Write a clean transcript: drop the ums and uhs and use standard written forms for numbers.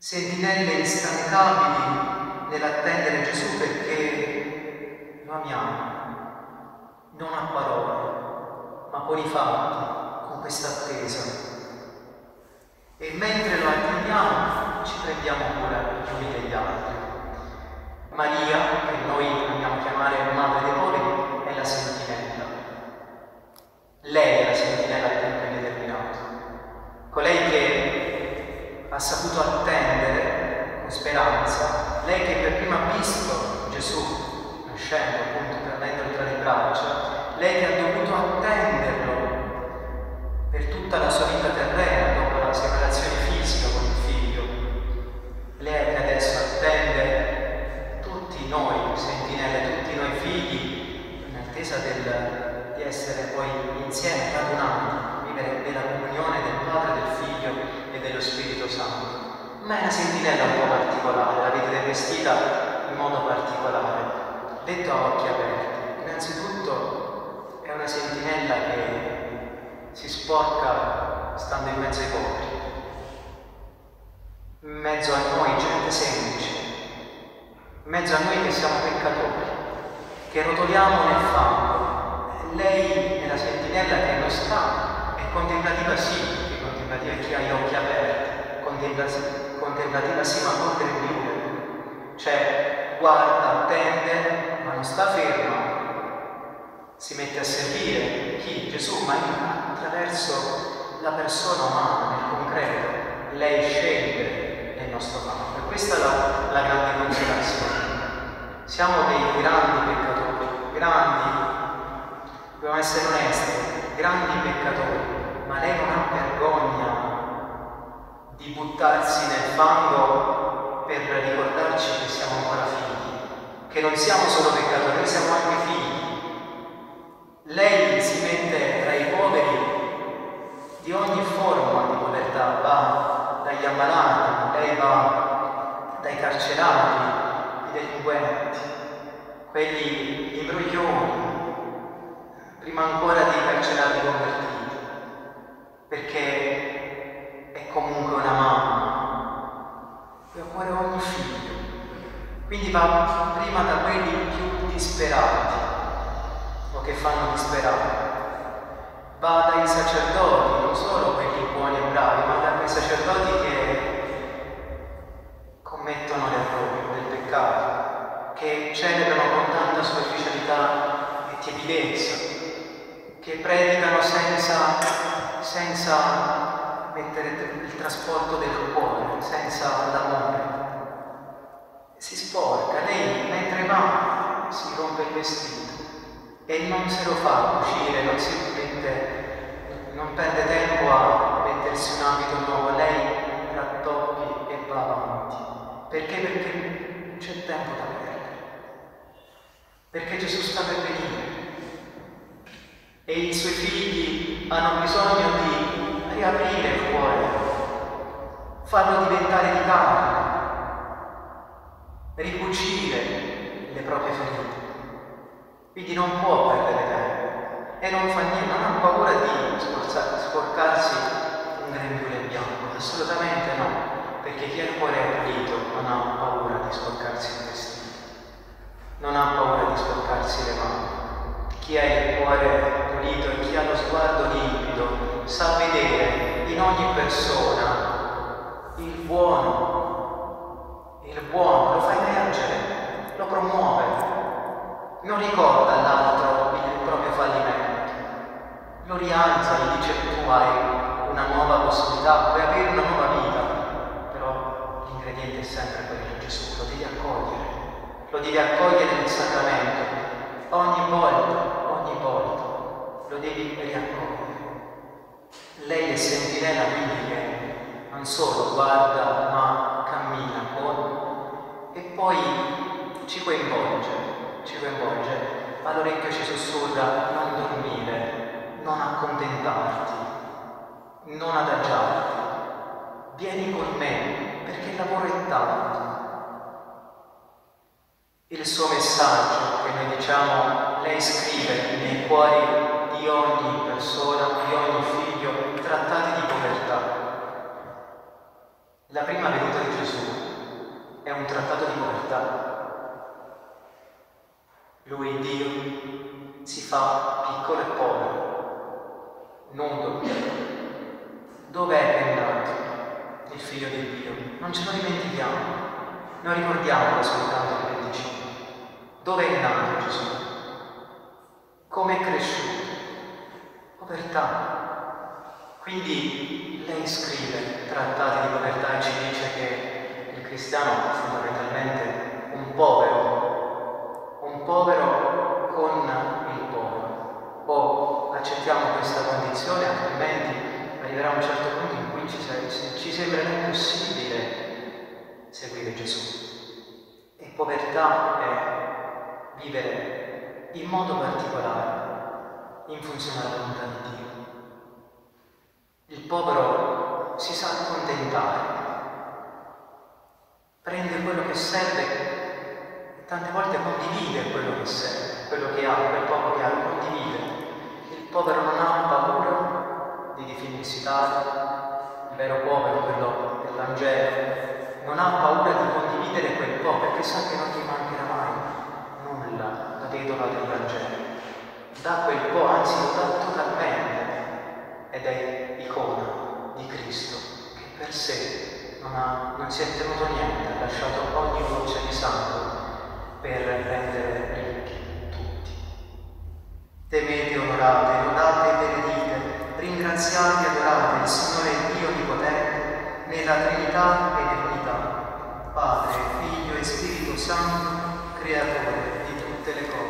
sentinelle instancabili nell'attendere Gesù, perché lo amiamo, non a parole, ma con i fatti, con questa attesa. E mentre lo attendiamo ci prendiamo cura gli uni degli altri. Maria, che noi vogliamo chiamare Madre dei Poveri, è la sentinella. Lei è la sentinella a tempo indeterminato, colei che ha saputo attendere con speranza, lei che per prima ha visto Gesù nascendo, appunto, prendendolo tra le braccia, lei che ha dovuto attenderlo per tutta la sua vita terrena, dopo la separazione fisica con il figlio. Lei che adesso attende tutti noi sentinelle, tutti noi figli, in attesa di essere poi insieme radunati, vivere nella comunione del Padre, del Figlio e dello Spirito Santo. Ma è una sentinella un po' particolare, l'avete vestita in modo particolare, detto a occhi aperti. Innanzitutto è una sentinella che si sporca stando in mezzo ai poveri, in mezzo a noi gente semplice, in mezzo a noi che siamo peccatori, che rotoliamo nel fango. Lei è la sentinella che lo sta, è contemplativa sì, è contemplativa chi ha gli occhi aperti, contemplativa sì ma contribuire, cioè guarda, attende, ma non sta ferma, si mette a servire chi? Gesù, ma attraverso la persona umana nel concreto. Lei scende nel nostro campo e questa è la grande consolazione. Siamo dei grandi peccatori, dobbiamo essere onesti, grandi peccatori, ma lei non ha vergogna di buttarsi nel fango per ricordarci che siamo ancora figli, che non siamo solo peccatori, noi siamo anche figli. Lei si mette tra i poveri di ogni forma di povertà, va dagli ammalati, lei va dai carcerati, i delinquenti, quelli imbroglioni, prima ancora dei carcerati convertiti, perché è comunque una mamma che occorre ogni figlio, quindi va prima da quelli più disperati, che fanno disperare, va dai sacerdoti, non solo quelli buoni e bravi, ma da quei sacerdoti che commettono l'errore del peccato, che celebrano con tanta superficialità e timidezza, che predicano senza mettere il trasporto del cuore, senza l'amore. Si sporca, lei mentre va si rompe il vestito, e non se lo fa uscire, non perde tempo a mettersi un abito nuovo, lei rattoppi e va avanti. Perché? Perché non c'è tempo da perdere. Perché Gesù sta per venire e i suoi figli hanno bisogno di riaprire il cuore, farlo diventare di carne, ricucire le proprie ferite. Quindi non può perdere tempo e non fa niente, non ha paura di sporcarsi un grembiule bianco, assolutamente no, perché chi ha il cuore è pulito non ha paura di sporcarsi il vestito, non ha paura di sporcarsi le mani. Chi ha il cuore pulito e chi ha lo sguardo limpido sa vedere in ogni persona il buono lo fa emergere, lo promuove. Non ricorda all'altro il proprio fallimento, lo rialza e dice: tu hai una nuova possibilità, puoi avere una nuova vita, però l'ingrediente è sempre quello, Gesù, lo devi accogliere nel sacramento, ogni volta, lo devi riaccogliere. Lei è sentinella quindi che non solo guarda ma cammina con e poi ci coinvolge. All'orecchio ci sussurra: non dormire, non accontentarti, non adagiarti, vieni con me perché il lavoro è tanto. Il suo messaggio che noi diciamo lei scrive nei cuori di ogni persona, di ogni figlio trattati di povertà. La prima venuta di Gesù è un trattato di povertà. Lui, Dio, si fa piccolo e povero, non doppio. Dov'è che è nato il Figlio di Dio? Non ce lo dimentichiamo, non ricordiamolo soltanto il 25. Dove è nato Gesù? Come è cresciuto? Povertà. Quindi lei scrive trattati di povertà e ci dice che il cristiano è fondamentalmente un povero con il povero. O accettiamo questa condizione, altrimenti arriverà un certo punto in cui ci sembrerà impossibile seguire Gesù. E povertà è vivere in modo particolare, in funzione alla volontà di Dio. Il povero si sa accontentare, prende quello che serve e tante volte condivide quello che serve, quello che ha, quel poco che ha, lo condivide. Il povero non ha paura di definirsi tale, il vero povero, quello dell'Angelo, non ha paura di condividere quel po', perché sa che non ti mancherà mai nulla, la vedova dell'Angelo. Da quel po', anzi lo dà totalmente, ed è icona di Cristo, che per sé non si è tenuto niente, ha lasciato ogni goccia di sangue per rendere ricchi tutti. Temete, onorate, lodate e benedite, ringraziate e adorate il Signore Dio Onnipotente nella Trinità e nell'unità, Padre, Figlio e Spirito Santo, Creatore di tutte le cose.